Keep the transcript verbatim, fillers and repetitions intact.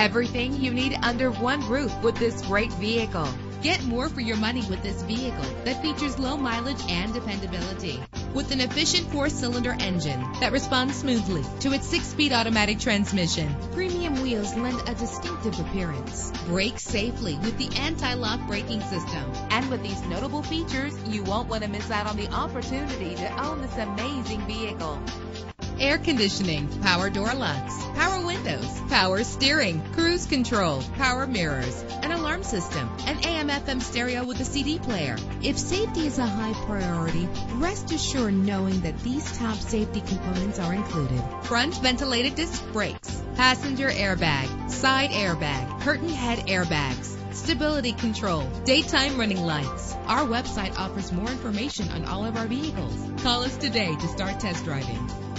Everything you need under one roof with this great vehicle. Get more for your money with this vehicle that features low mileage and dependability. With an efficient four-cylinder engine that responds smoothly to its six-speed automatic transmission, premium wheels lend a distinctive appearance. Brake safely with the anti-lock braking system. And with these notable features, you won't want to miss out on the opportunity to own this amazing vehicle. Air conditioning, power door locks, power windows, power steering, cruise control, power mirrors, an alarm system, an A M F M stereo with a C D player. If safety is a high priority, rest assured knowing that these top safety components are included. Front ventilated disc brakes, passenger airbag, side airbag, curtain head airbags, stability control, daytime running lights. Our website offers more information on all of our vehicles. Call us today to start test driving.